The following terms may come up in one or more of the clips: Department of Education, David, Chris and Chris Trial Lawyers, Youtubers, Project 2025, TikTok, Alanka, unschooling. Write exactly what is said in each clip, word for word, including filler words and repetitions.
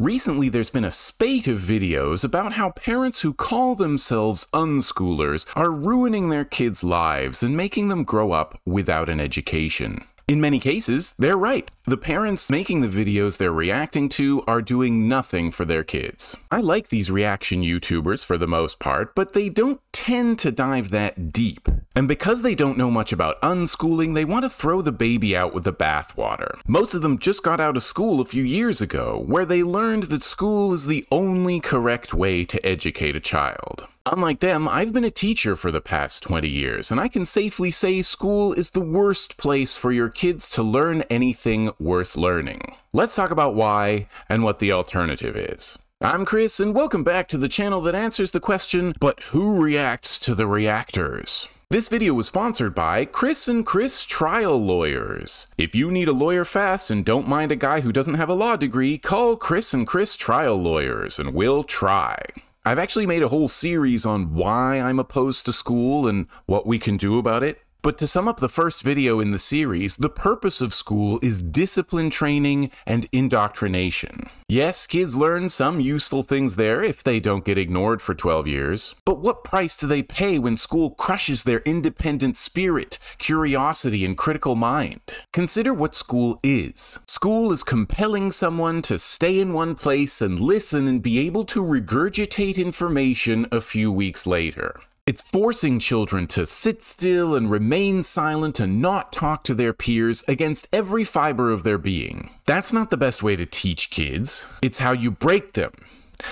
Recently, there's been a spate of videos about how parents who call themselves unschoolers are ruining their kids' lives and making them grow up without an education. In many cases, they're right. The parents making the videos they're reacting to are doing nothing for their kids. I like these reaction YouTubers for the most part, but they don't tend to dive that deep. And because they don't know much about unschooling, they want to throw the baby out with the bathwater. Most of them just got out of school a few years ago, where they learned that school is the only correct way to educate a child. Unlike them, I've been a teacher for the past twenty years, and I can safely say school is the worst place for your kids to learn anything worth learning. Let's talk about why and what the alternative is. I'm Chris, and welcome back to the channel that answers the question, but who reacts to the reactors? This video was sponsored by Chris and Chris Trial Lawyers. If you need a lawyer fast and don't mind a guy who doesn't have a law degree, call Chris and Chris Trial Lawyers and we'll try. I've actually made a whole series on why I'm opposed to school and what we can do about it. But to sum up the first video in the series, the purpose of school is discipline training and indoctrination. Yes, kids learn some useful things there if they don't get ignored for twelve years. But what price do they pay when school crushes their independent spirit, curiosity, and critical mind? Consider what school is. School is compelling someone to stay in one place and listen and be able to regurgitate information a few weeks later. It's forcing children to sit still and remain silent and not talk to their peers against every fiber of their being. That's not the best way to teach kids. It's how you break them,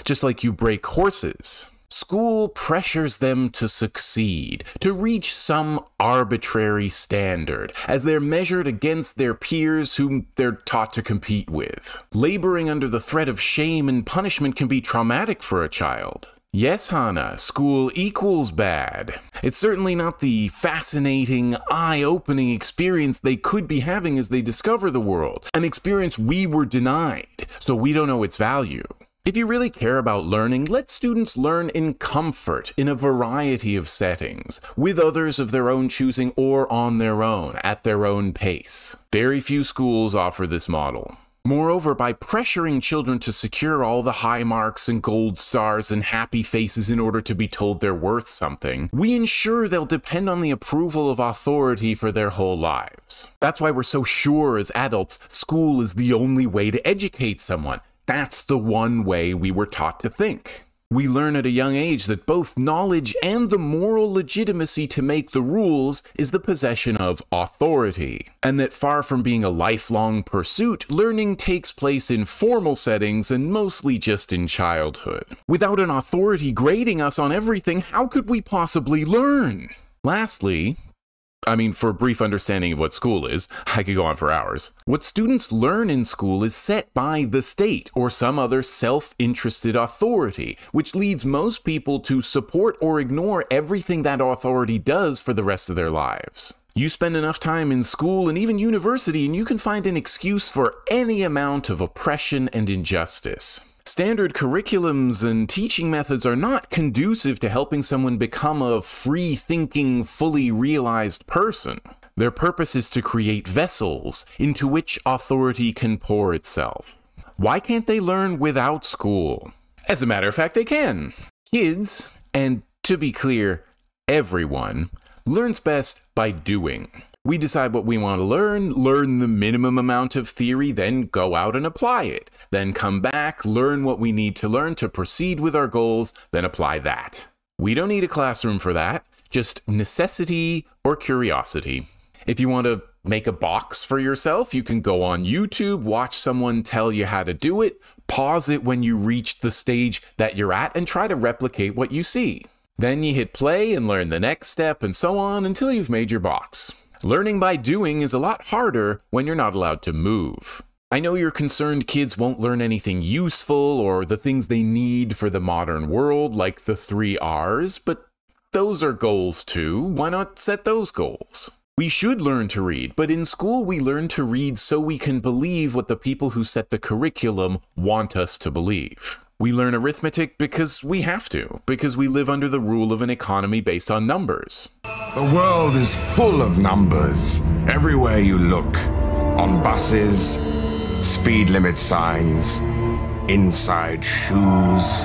just like you break horses. School pressures them to succeed, to reach some arbitrary standard, as they're measured against their peers whom they're taught to compete with. Laboring under the threat of shame and punishment can be traumatic for a child. Yes, Hannah, school equals bad. It's certainly not the fascinating, eye-opening experience they could be having as they discover the world, an experience we were denied, so we don't know its value. If you really care about learning, let students learn in comfort, in a variety of settings, with others of their own choosing or on their own, at their own pace. Very few schools offer this model. Moreover, by pressuring children to secure all the high marks and gold stars and happy faces in order to be told they're worth something, we ensure they'll depend on the approval of authority for their whole lives. That's why we're so sure as adults school is the only way to educate someone. That's the one way we were taught to think. We learn at a young age that both knowledge and the moral legitimacy to make the rules is the possession of authority, and that far from being a lifelong pursuit, learning takes place in formal settings and mostly just in childhood. Without an authority grading us on everything, how could we possibly learn? Lastly, I mean, for a brief understanding of what school is, I could go on for hours. What students learn in school is set by the state or some other self-interested authority, which leads most people to support or ignore everything that authority does for the rest of their lives. You spend enough time in school and even university, and you can find an excuse for any amount of oppression and injustice. Standard curriculums and teaching methods are not conducive to helping someone become a free-thinking, fully realized person. Their purpose is to create vessels into which authority can pour itself. Why can't they learn without school? As a matter of fact, they can. Kids, and to be clear, everyone, learns best by doing. We decide what we want to learn, learn the minimum amount of theory, then go out and apply it. Then come back, learn what we need to learn to proceed with our goals, then apply that. We don't need a classroom for that, just necessity or curiosity. If you want to make a box for yourself, you can go on YouTube, watch someone tell you how to do it, pause it when you reach the stage that you're at, and try to replicate what you see. Then you hit play and learn the next step and so on until you've made your box. Learning by doing is a lot harder when you're not allowed to move. I know you're concerned kids won't learn anything useful or the things they need for the modern world, like the three R's, but those are goals too. Why not set those goals? We should learn to read, but in school we learn to read so we can believe what the people who set the curriculum want us to believe. We learn arithmetic because we have to, because we live under the rule of an economy based on numbers. The world is full of numbers. Everywhere you look, on buses, speed limit signs, inside shoes,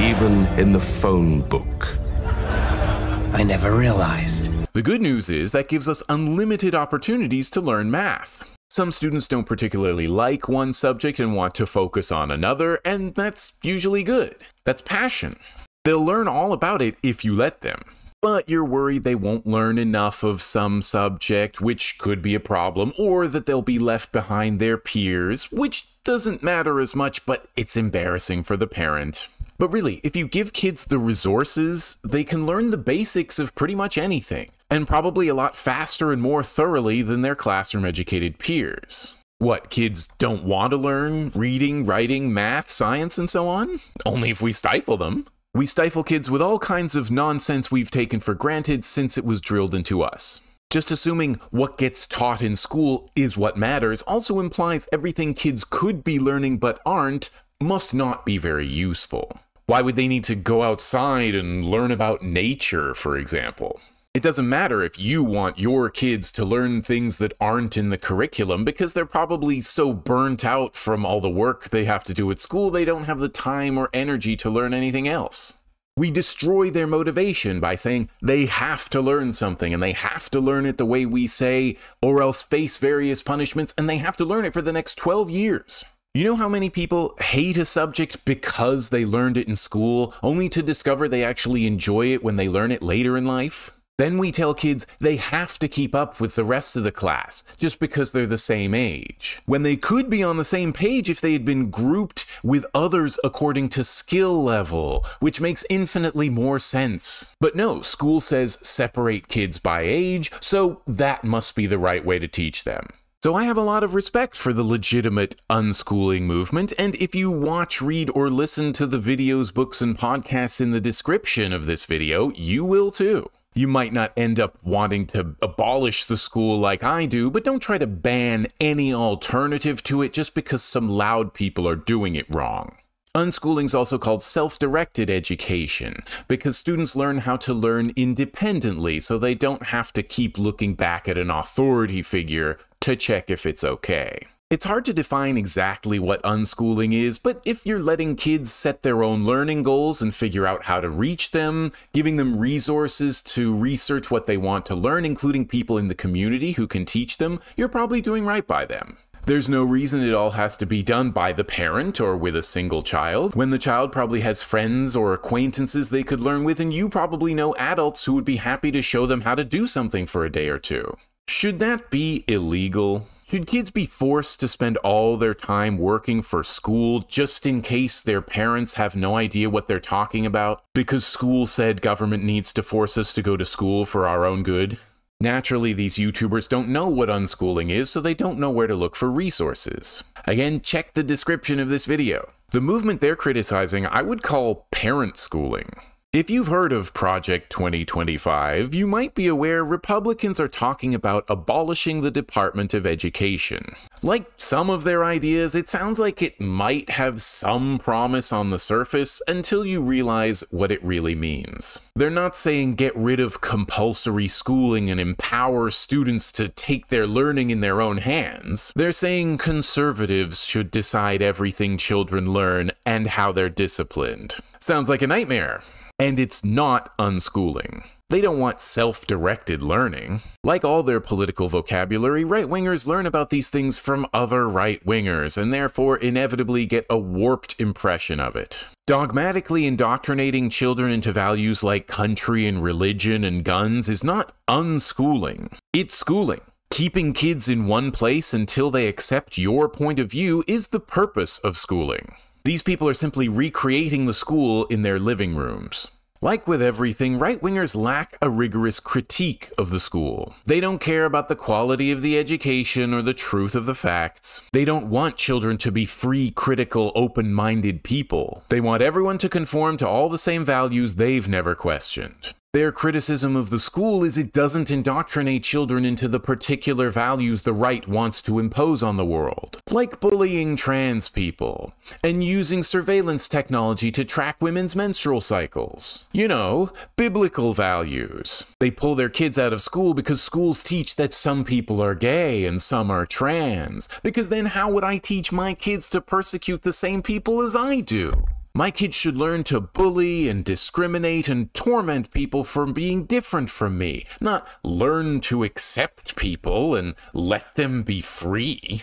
even in the phone book. I never realized. The good news is that gives us unlimited opportunities to learn math. Some students don't particularly like one subject and want to focus on another, and that's usually good. That's passion. They'll learn all about it if you let them. But you're worried they won't learn enough of some subject, which could be a problem, or that they'll be left behind their peers, which doesn't matter as much, but it's embarrassing for the parent. But really, if you give kids the resources, they can learn the basics of pretty much anything, and probably a lot faster and more thoroughly than their classroom-educated peers. What, kids don't want to learn reading, writing, math, science, and so on? Only if we stifle them. We stifle kids with all kinds of nonsense we've taken for granted since it was drilled into us. Just assuming what gets taught in school is what matters also implies everything kids could be learning but aren't must not be very useful. Why would they need to go outside and learn about nature, for example? It doesn't matter if you want your kids to learn things that aren't in the curriculum because they're probably so burnt out from all the work they have to do at school they don't have the time or energy to learn anything else. We destroy their motivation by saying they have to learn something and they have to learn it the way we say or else face various punishments and they have to learn it for the next twelve years. You know how many people hate a subject because they learned it in school only to discover they actually enjoy it when they learn it later in life? Then we tell kids they have to keep up with the rest of the class just because they're the same age, when they could be on the same page if they had been grouped with others according to skill level, which makes infinitely more sense. But no, school says separate kids by age, so that must be the right way to teach them. So I have a lot of respect for the legitimate unschooling movement, and if you watch, read, or listen to the videos, books, and podcasts in the description of this video, you will too. You might not end up wanting to abolish the school like I do, but don't try to ban any alternative to it just because some loud people are doing it wrong. Unschooling is also called self-directed education because students learn how to learn independently so they don't have to keep looking back at an authority figure to check if it's okay. It's hard to define exactly what unschooling is, but if you're letting kids set their own learning goals and figure out how to reach them, giving them resources to research what they want to learn, including people in the community who can teach them, you're probably doing right by them. There's no reason it all has to be done by the parent or with a single child, when the child probably has friends or acquaintances they could learn with, and you probably know adults who would be happy to show them how to do something for a day or two. Should that be illegal? Should kids be forced to spend all their time working for school just in case their parents have no idea what they're talking about? Because school said government needs to force us to go to school for our own good? Naturally, these YouTubers don't know what unschooling is, so they don't know where to look for resources. Again, check the description of this video. The movement they're criticizing, I would call parent schooling. If you've heard of Project twenty twenty-five, you might be aware Republicans are talking about abolishing the Department of Education. Like some of their ideas, it sounds like it might have some promise on the surface until you realize what it really means. They're not saying get rid of compulsory schooling and empower students to take their learning in their own hands. They're saying conservatives should decide everything children learn and how they're disciplined. Sounds like a nightmare. And it's not unschooling. They don't want self-directed learning. Like all their political vocabulary, right-wingers learn about these things from other right-wingers, and therefore inevitably get a warped impression of it. Dogmatically indoctrinating children into values like country and religion and guns is not unschooling. It's schooling. Keeping kids in one place until they accept your point of view is the purpose of schooling. These people are simply recreating the school in their living rooms. Like with everything, right-wingers lack a rigorous critique of the school. They don't care about the quality of the education or the truth of the facts. They don't want children to be free, critical, open-minded people. They want everyone to conform to all the same values they've never questioned. Their criticism of the school is it doesn't indoctrinate children into the particular values the right wants to impose on the world, like bullying trans people, and using surveillance technology to track women's menstrual cycles. You know, biblical values. They pull their kids out of school because schools teach that some people are gay and some are trans, because then how would I teach my kids to persecute the same people as I do? My kids should learn to bully and discriminate and torment people for being different from me, not learn to accept people and let them be free.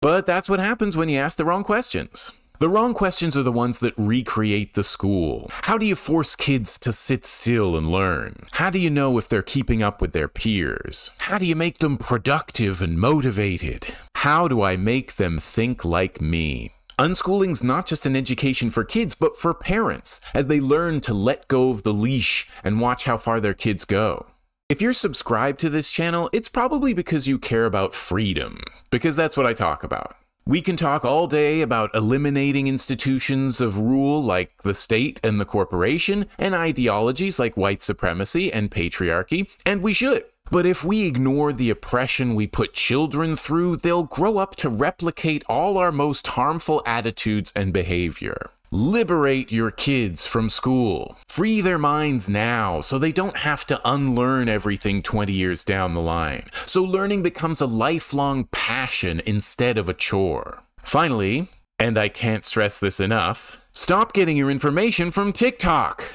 But that's what happens when you ask the wrong questions. The wrong questions are the ones that recreate the school. How do you force kids to sit still and learn? How do you know if they're keeping up with their peers? How do you make them productive and motivated? How do I make them think like me? Unschooling's not just an education for kids, but for parents, as they learn to let go of the leash and watch how far their kids go. If you're subscribed to this channel, it's probably because you care about freedom, because that's what I talk about. We can talk all day about eliminating institutions of rule like the state and the corporation, and ideologies like white supremacy and patriarchy, and we should. But if we ignore the oppression we put children through, they'll grow up to replicate all our most harmful attitudes and behavior. Liberate your kids from school. Free their minds now so they don't have to unlearn everything twenty years down the line. So learning becomes a lifelong passion instead of a chore. Finally, and I can't stress this enough, stop getting your information from TikTok.